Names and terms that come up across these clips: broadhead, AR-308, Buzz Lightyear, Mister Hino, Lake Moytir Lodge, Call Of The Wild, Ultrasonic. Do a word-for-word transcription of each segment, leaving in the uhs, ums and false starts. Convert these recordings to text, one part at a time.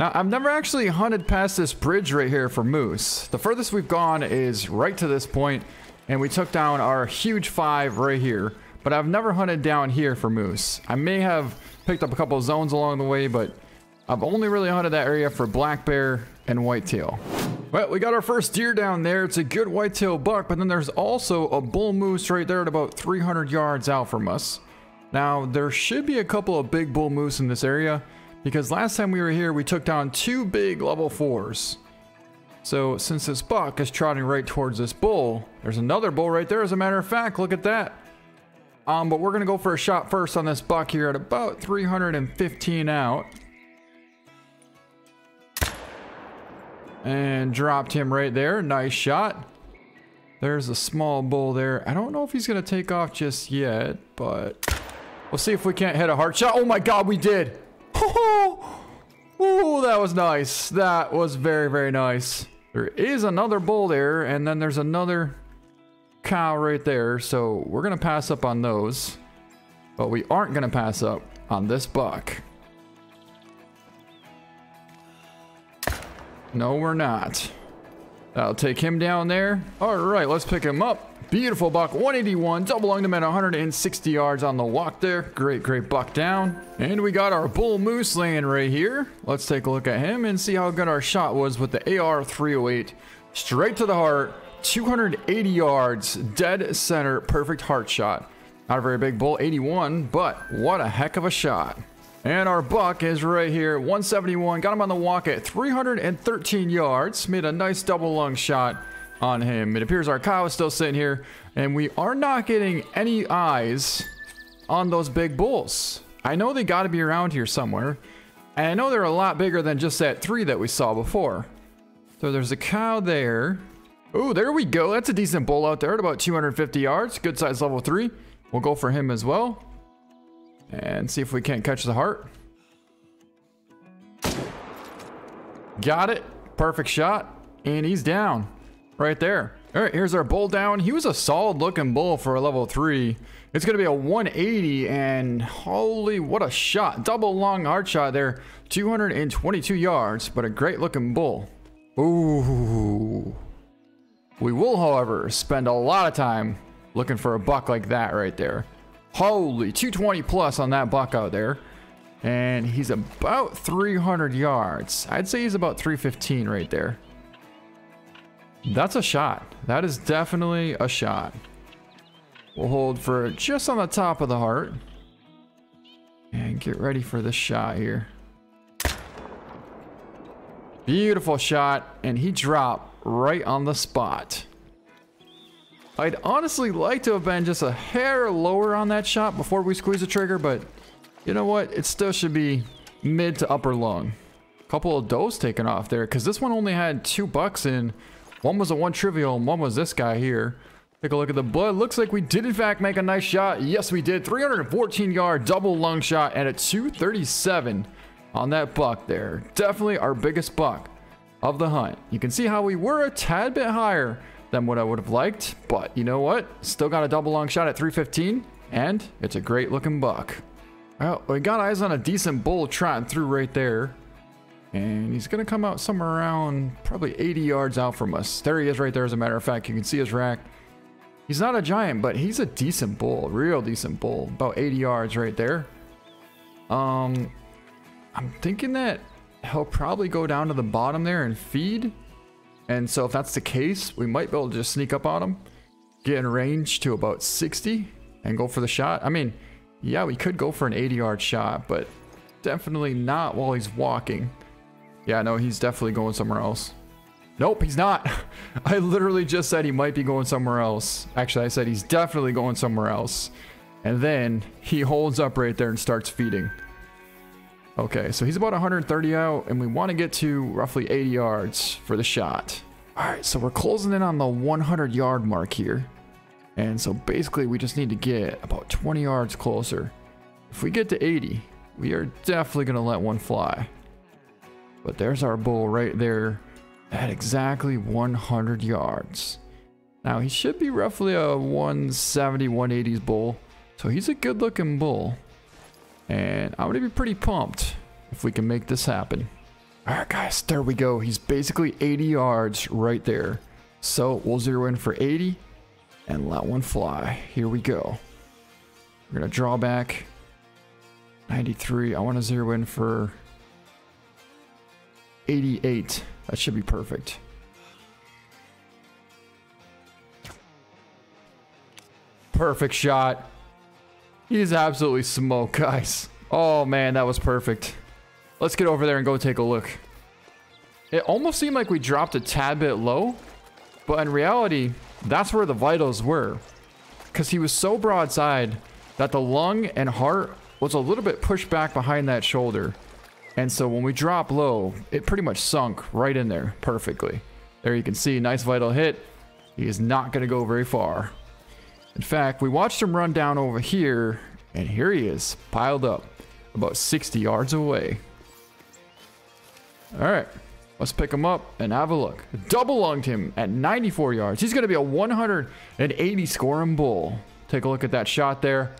Now, I've never actually hunted past this bridge right here for moose. The furthest we've gone is right to this point, and we took down our huge five right here. But I've never hunted down here for moose. I may have picked up a couple of zones along the way, but I've only really hunted that area for black bear and whitetail. Well, we got our first deer down there. It's a good whitetail buck, but then there's also a bull moose right there at about three hundred yards out from us. Now, there should be a couple of big bull moose in this area because last time we were here, we took down two big level fours. So since this buck is trotting right towards this bull, there's another bull right there. As a matter of fact, look at that. Um, but we're gonna go for a shot first on this buck here at about three hundred fifteen out. And dropped him right there. Nice shot. There's a small bull there. I don't know if he's going to take off just yet, but we'll see if we can't hit a hard shot. Oh my God, we did. Oh, oh, that was nice. That was very, very nice. There is another bull there, and then there's another cow right there. So we're going to pass up on those, but we aren't going to pass up on this buck. No, we're not. That'll take him down there. All right, let's pick him up. Beautiful buck, one eighty-one, double lunged him at one hundred sixty yards on the walk there. Great, great buck down. And we got our bull moose laying right here. Let's take a look at him and see how good our shot was with the A R three oh eight. Straight to the heart, two hundred eighty yards, dead center, perfect heart shot. Not a very big bull, eighty-one, but what a heck of a shot. And our buck is right here, one seventy-one. Got him on the walk at three hundred thirteen yards. Made a nice double lung shot on him. It appears our cow is still sitting here, and we are not getting any eyes on those big bulls. I know they got to be around here somewhere, and I know they're a lot bigger than just that three that we saw before. So there's a cow there. Oh, there we go. That's a decent bull out there at about two hundred fifty yards. Good size, level three. We'll go for him as well. And see if we can't catch the heart. Got it. Perfect shot. And he's down right there. All right, here's our bull down. He was a solid looking bull for a level three. It's going to be a one eighty, and holy, what a shot. Double long hard shot there. two hundred twenty-two yards, but a great looking bull. Ooh. We will, however, spend a lot of time looking for a buck like that right there. Holy, two twenty plus on that buck out there, and he's about three hundred yards. I'd say he's about three fifteen right there. That's a shot. That is definitely a shot. We'll hold for just on the top of the heart and get ready for the shot here. Beautiful shot, and he dropped right on the spot. I'd honestly like to have been just a hair lower on that shot before we squeeze the trigger, but you know what? It still should be mid to upper lung. Couple of does taken off there because this one only had two bucks in. One was a one trivial and one was this guy here. Take a look at the blood. Looks like we did in fact make a nice shot. Yes, we did. three hundred fourteen yard double lung shot and a two thirty-seven on that buck there. Definitely our biggest buck of the hunt. You can see how we were a tad bit higher than what I would have liked, but you know what? Still got a double long shot at three fifteen, and it's a great looking buck. Well, we got eyes on a decent bull trotting through right there, and he's gonna come out somewhere around probably eighty yards out from us. There he is right there, as a matter of fact. You can see his rack. He's not a giant, but he's a decent bull, real decent bull, about eighty yards right there. Um, I'm thinking that he'll probably go down to the bottom there and feed. And so if that's the case, we might be able to just sneak up on him, get in range to about sixty and go for the shot. I mean, yeah, we could go for an eighty yard shot, but definitely not while he's walking. Yeah, no, he's definitely going somewhere else. Nope, he's not. I literally just said he might be going somewhere else. Actually, I said he's definitely going somewhere else. And then he holds up right there and starts feeding. Okay, so he's about one hundred thirty out, and we want to get to roughly eighty yards for the shot. All right, so we're closing in on the one hundred yard mark here. And so basically, we just need to get about twenty yards closer. If we get to eighty, we are definitely going to let one fly. But there's our bull right there at exactly one hundred yards. Now, he should be roughly a one seventy, one eighties bull. So he's a good-looking bull. And I'm going to be pretty pumped if we can make this happen. All right, guys, there we go. He's basically eighty yards right there. So we'll zero in for eighty and let one fly. Here we go. We're going to draw back. ninety-three. I want to zero in for eighty-eight. That should be perfect. Perfect shot. He's absolutely smoked, guys. Oh, man, that was perfect. Let's get over there and go take a look. It almost seemed like we dropped a tad bit low, but in reality, that's where the vitals were. Because he was so broadside that the lung and heart was a little bit pushed back behind that shoulder. And so when we drop low, it pretty much sunk right in there perfectly. There you can see, nice vital hit. He is not going to go very far. In fact, we watched him run down over here, and here he is, piled up, about sixty yards away. All right, let's pick him up and have a look. Double lunged him at ninety-four yards. He's going to be a one hundred eighty scoring bull. Take a look at that shot there.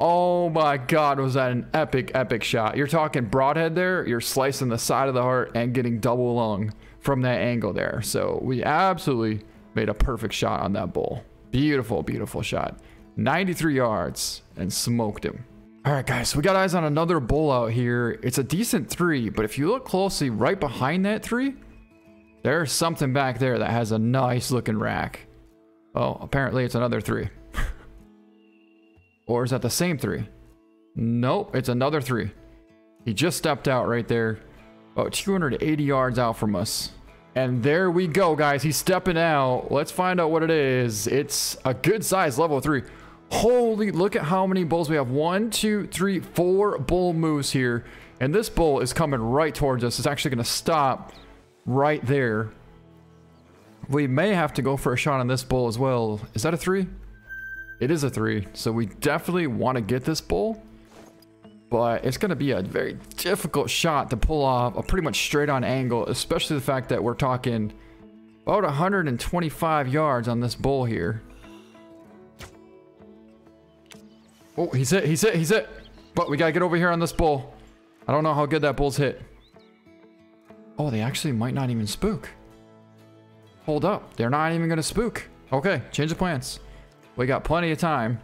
Oh my God, was that an epic, epic shot. You're talking broadhead there. You're slicing the side of the heart and getting double lung from that angle there. So we absolutely made a perfect shot on that bull. Beautiful, beautiful shot. ninety-three yards and smoked him. All right, guys, we got eyes on another bull out here. It's a decent three, but if you look closely right behind that three, there's something back there that has a nice looking rack. Oh, apparently it's another three. Or is that the same three? Nope, it's another three. He just stepped out right there, about two hundred eighty yards out from us. And there we go, guys. He's stepping out. Let's find out what it is. It's a good size level three. Holy, look at how many bulls we have. One, two, three, four bull moose here. And this bull is coming right towards us. It's actually going to stop right there. We may have to go for a shot on this bull as well. Is that a three? It is a three. So we definitely want to get this bull. But it's going to be a very difficult shot to pull off a pretty much straight on angle, especially the fact that we're talking about one hundred twenty-five yards on this bull here. Oh, he's hit, he's hit, he's hit. But we got to get over here on this bull. I don't know how good that bull's hit. Oh, they actually might not even spook. Hold up. They're not even going to spook. Okay, change of plans. We got plenty of time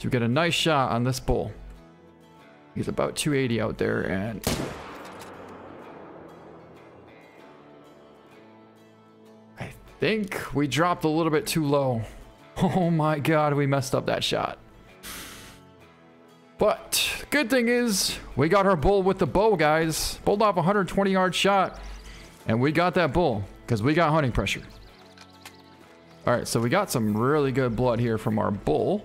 to get a nice shot on this bull. He's about two eighty out there, and I think we dropped a little bit too low. Oh my God, we messed up that shot. But good thing is we got our bull with the bow, guys. Pulled off a one hundred twenty yard shot, and we got that bull because we got hunting pressure. All right, so we got some really good blood here from our bull.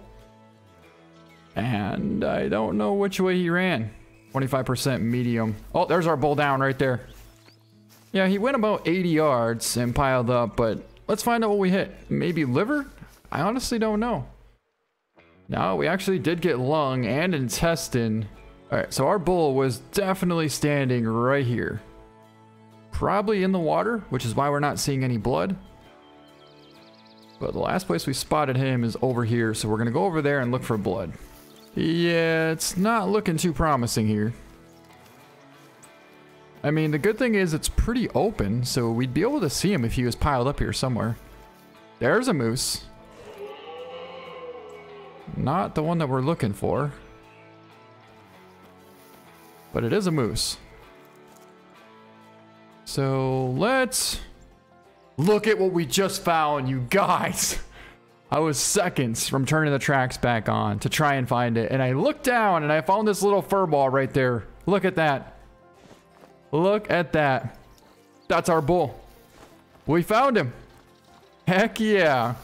And I don't know which way he ran. twenty-five percent medium. Oh, there's our bull down right there. Yeah, he went about eighty yards and piled up, but let's find out what we hit. Maybe liver? I honestly don't know. No, we actually did get lung and intestine. All right, so our bull was definitely standing right here. Probably in the water, which is why we're not seeing any blood. But the last place we spotted him is over here, so we're going to go over there and look for blood. Yeah, it's not looking too promising here. I mean, the good thing is it's pretty open, so we'd be able to see him if he was piled up here somewhere. There's a moose. Not the one that we're looking for. But it is a moose. So let's look at what we just found, you guys. I was seconds from turning the tracks back on to try and find it. And I looked down and I found this little fur ball right there. Look at that. Look at that. That's our bull. We found him. Heck yeah.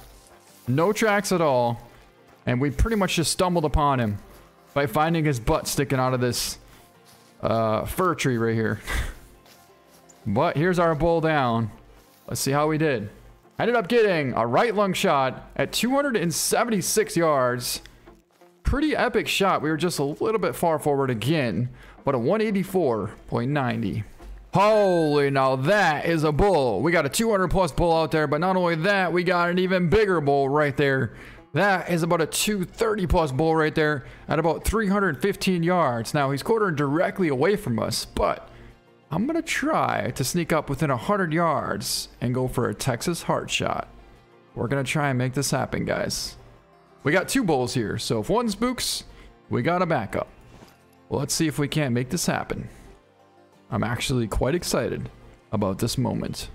No tracks at all. And we pretty much just stumbled upon him by finding his butt sticking out of this uh, fir tree right here. But here's our bull down. Let's see how we did. Ended up getting a right lung shot at two hundred seventy-six yards. Pretty epic shot. We were just a little bit far forward again, but a one eighty-four point nine zero. Holy, now that is a bull. We got a two hundred plus bull out there, but not only that, we got an even bigger bull right there That is about a two thirty plus bull right there at about three hundred fifteen yards. Now he's quartering directly away from us, but I'm gonna try to sneak up within one hundred yards and go for a Texas heart shot. We're gonna try and make this happen, guys. We got two bulls here, so if one spooks, we got a backup. Well, let's see if we can't make this happen. I'm actually quite excited about this moment.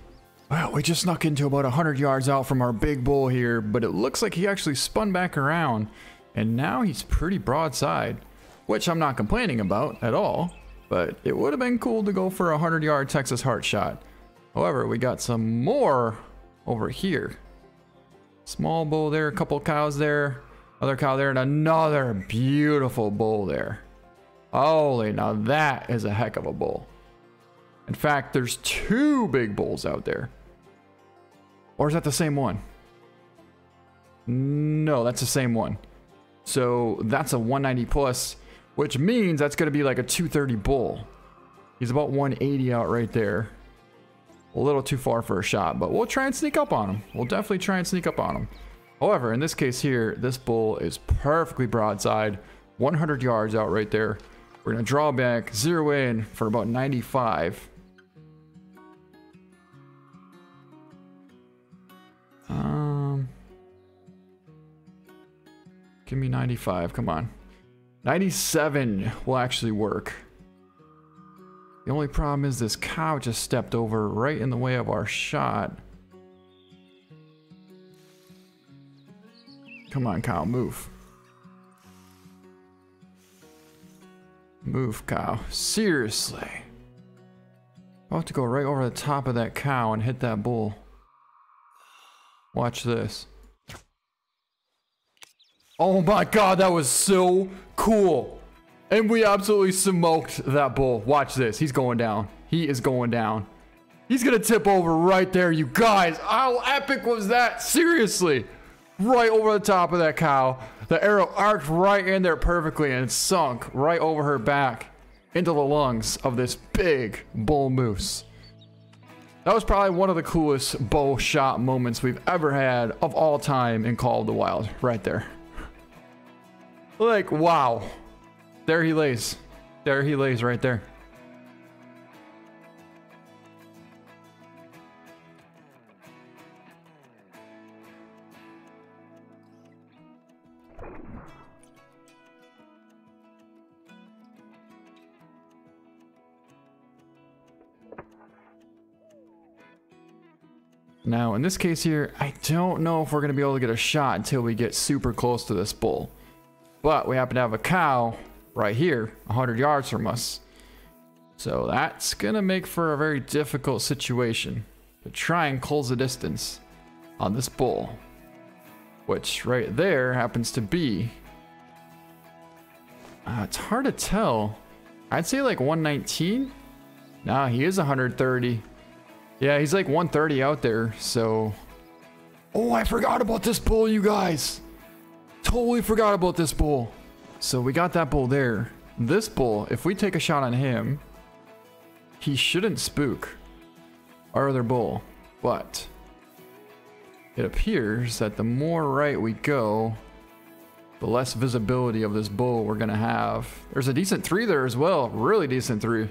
Well, we just snuck into about one hundred yards out from our big bull here, but it looks like he actually spun back around, and now he's pretty broadside, which I'm not complaining about at all, but it would have been cool to go for a one hundred yard Texas heart shot. However, we got some more over here. Small bull there, a couple cows there, other cow there, and another beautiful bull there. Holy, now that is a heck of a bull. In fact, there's two big bulls out there. Or is that the same one? No, that's the same one. So that's a one ninety plus, which means that's going to be like a two thirty bull. He's about one eighty out right there. A little too far for a shot, but we'll try and sneak up on him. We'll definitely try and sneak up on him. However, in this case here, this bull is perfectly broadside, one hundred yards out right there. We're gonna draw back, zero in for about ninety-five. Um, give me ninety-five, come on. ninety-seven will actually work. The only problem is this cow just stepped over right in the way of our shot. Come on, cow, move. Move, cow. Seriously. I'll have to go right over the top of that cow and hit that bull. Watch this. Oh my god, that was so cool. And we absolutely smoked that bull. Watch this. He's going down. He is going down. He's going to tip over right there, you guys. How epic was that? Seriously. Right over the top of that cow. The arrow arced right in there perfectly and sunk right over her back into the lungs of this big bull moose. That was probably one of the coolest bow shot moments we've ever had of all time in Call of the Wild. Right there. Like, wow. There he lays. There he lays right there. Now, in this case here, I don't know if we're going to be able to get a shot until we get super close to this bull. But we happen to have a cow right here, one hundred yards from us. So that's gonna make for a very difficult situation to try and close the distance on this bull, which right there happens to be, uh, it's hard to tell. I'd say like one nineteen. Nah, he is one hundred thirty. Yeah, he's like one thirty out there. So, oh, I forgot about this bull, you guys. Totally forgot about this bull. So we got that bull there. This bull, if we take a shot on him, he shouldn't spook our other bull. But it appears that the more right we go, the less visibility of this bull we're gonna have. There's a decent three there as well, really decent three.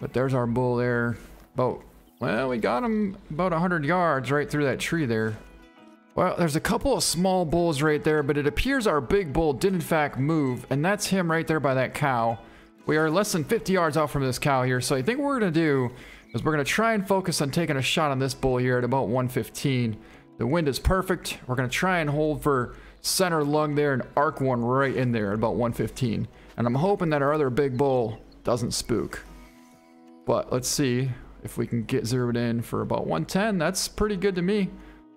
But there's our bull there. About, well, we got him about one hundred yards right through that tree there. Well, there's a couple of small bulls right there, but it appears our big bull did in fact move, and that's him right there by that cow. We are less than fifty yards out from this cow here, so I think what we're going to do is we're going to try and focus on taking a shot on this bull here at about one fifteen. The wind is perfect. We're going to try and hold for center lung there and arc one right in there at about one fifteen. And I'm hoping that our other big bull doesn't spook. But let's see if we can get zeroed in for about one ten. That's pretty good to me.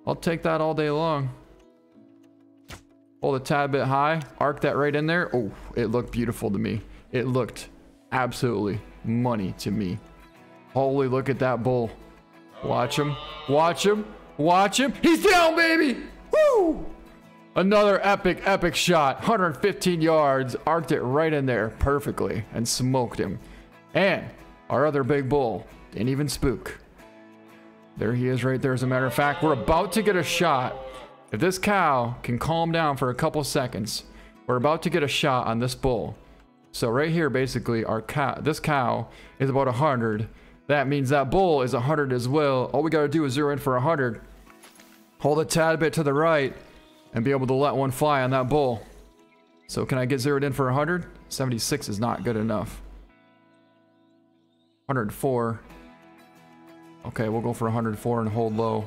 I'll take that all day long. Hold a tad bit high. Arc that right in there. Oh, it looked beautiful to me. It looked absolutely money to me. Holy, look at that bull. Watch him. Watch him. Watch him. He's down, baby. Woo! Another epic, epic shot. one hundred fifteen yards. Arced it right in there perfectly and smoked him. And our other big bull didn't even spook. There he is right there. As a matter of fact, we're about to get a shot If this cow can calm down for a couple seconds, we're about to get a shot on this bull. So right here, basically, our cow, this cow is about one hundred. That means that bull is one hundred as well. All we got to do is zero in for one hundred. Hold a tad bit to the right and be able to let one fly on that bull. So can I get zeroed in for one hundred? seventy-six is not good enough. one hundred four. Okay, we'll go for one hundred four and hold low.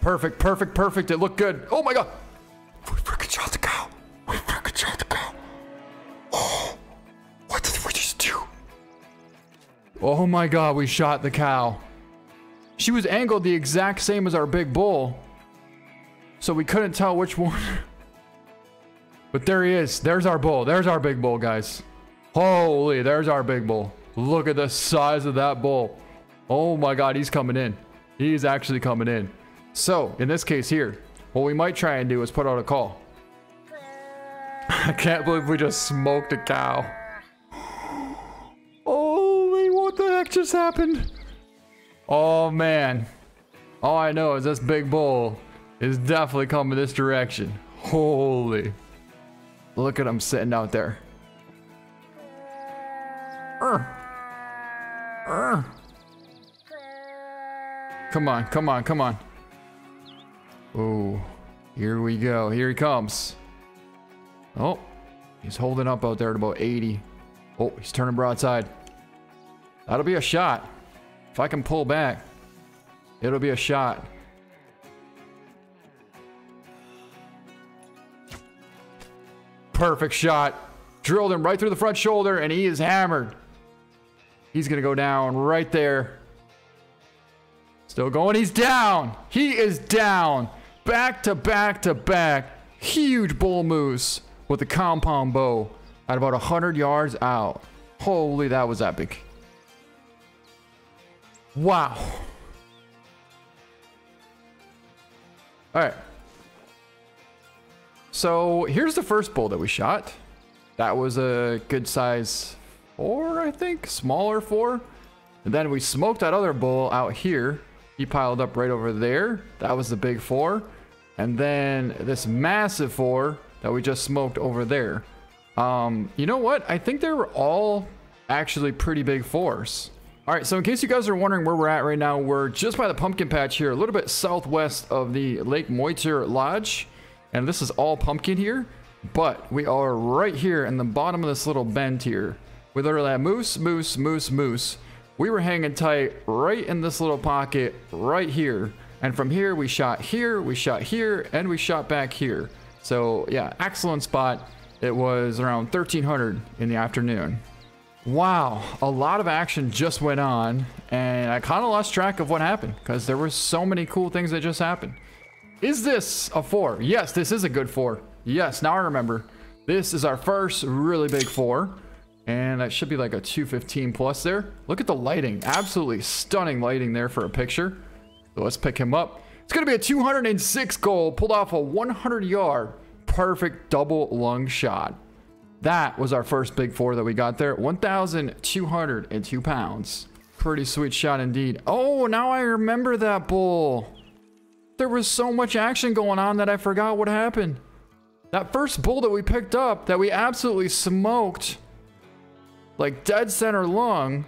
Perfect, perfect, perfect. It looked good. Oh my God. We freaking shot the cow. We freaking shot the cow. Oh, what did we just do? Oh my God, we shot the cow. She was angled the exact same as our big bull. So we couldn't tell which one. But there he is. There's our bull. There's our big bull, guys. Holy, there's our big bull. Look at the size of that bull. Oh my God, he's coming in. He's actually coming in. So, in this case here, what we might try and do is put out a call. I can't believe we just smoked a cow. Holy, what the heck just happened? Oh, man. All I know is this big bull is definitely coming this direction. Holy. Look at him sitting out there. Urgh. Urgh. Come on, come on, come on. Oh, here we go. Here he comes. Oh, he's holding up out there at about eighty. Oh, he's turning broadside. That'll be a shot. If I can pull back, it'll be a shot. Perfect shot. Drilled him right through the front shoulder, and he is hammered. He's going to go down right there. Still going. He's down. He is down. Back to back to back. Huge bull moose with a compound bow at about one hundred yards out. Holy, that was epic. Wow. All right. So here's the first bull that we shot. That was a good size four, I think. Smaller four. And then we smoked that other bull out here. He piled up right over there. That was the big four. And then this massive four that we just smoked over there. Um, you know what? I think they were all actually pretty big fours. All right, so in case you guys are wondering where we're at right now, we're just by the pumpkin patch here, a little bit southwest of the Lake Moytir Lodge. And this is all pumpkin here, but we are right here in the bottom of this little bend here. We literally have moose, moose, moose, moose. We were hanging tight right in this little pocket right here. And from here, we shot here, we shot here, and we shot back here. So yeah, excellent spot. It was around thirteen hundred in the afternoon. Wow, a lot of action just went on, and I kind of lost track of what happened because there were so many cool things that just happened. Is this a four? Yes, this is a good four. Yes, now I remember. This is our first really big four, and that should be like a two fifteen plus there. Look at the lighting. Absolutely stunning lighting there for a picture. So let's pick him up. It's going to be a two hundred six goal, pulled off a one hundred yard perfect double lung shot. That was our first big four that we got there. one thousand two hundred two pounds. Pretty sweet shot indeed. Oh, now I remember that bull. There was so much action going on that I forgot what happened. That first bull that we picked up that we absolutely smoked, like dead center lung,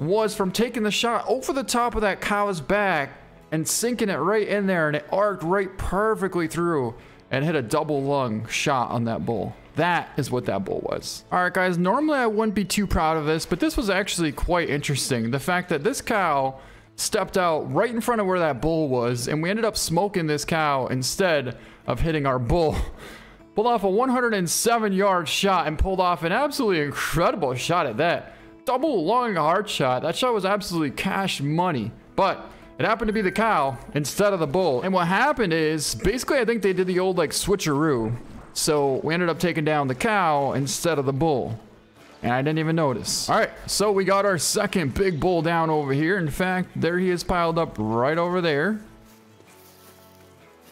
was from taking the shot over the top of that cow's back and sinking it right in there, and it arced right perfectly through and hit a double lung shot on that bull. That is what that bull was. All right, guys, normally I wouldn't be too proud of this, but this was actually quite interesting. The fact that this cow stepped out right in front of where that bull was, and we ended up smoking this cow instead of hitting our bull. Pulled off a one hundred seven yard shot and pulled off an absolutely incredible shot at that. Double long hard shot. That shot was absolutely cash money, but it happened to be the cow instead of the bull. And what happened is, basically, I think they did the old like switcheroo. So we ended up taking down the cow instead of the bull. And I didn't even notice. All right, so we got our second big bull down over here. In fact, there he is piled up right over there.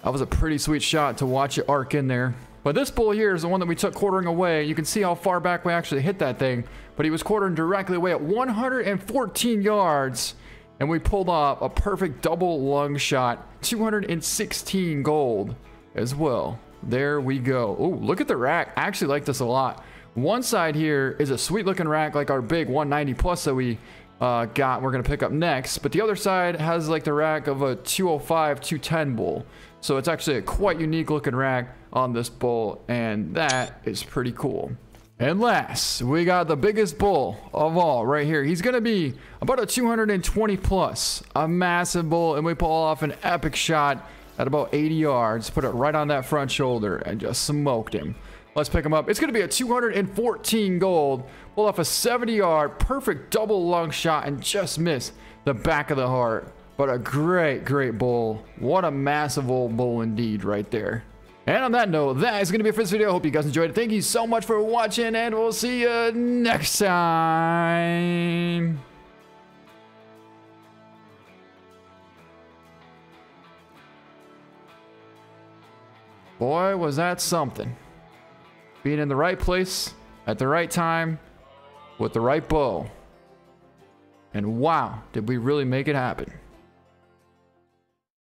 That was a pretty sweet shot to watch it arc in there. But this bull here is the one that we took quartering away. You can see how far back we actually hit that thing. But he was quartering directly away at one hundred fourteen yards. and we pulled off a perfect double lung shot, two hundred sixteen gold as well. There we go. Oh, look at the rack. I actually like this a lot. One side here is a sweet looking rack, like our big one ninety plus that we uh, got, we're gonna pick up next, but the other side has like the rack of a two oh five, two ten bull. So it's actually a quite unique looking rack on this bull, and that is pretty cool. And last, we got the biggest bull of all right here. He's going to be about a two hundred twenty plus, a massive bull, and we pull off an epic shot at about eighty yards, put it right on that front shoulder and just smoked him. Let's pick him up. It's going to be a two hundred fourteen gold, pull off a seventy yard, perfect double lung shot and just miss the back of the heart. But a great, great bull. What a massive old bull indeed right there. And on that note, that is going to be it for this video. I hope you guys enjoyed it. Thank you so much for watching, and we'll see you next time. Boy, was that something. Being in the right place at the right time with the right bow. And wow, did we really make it happen.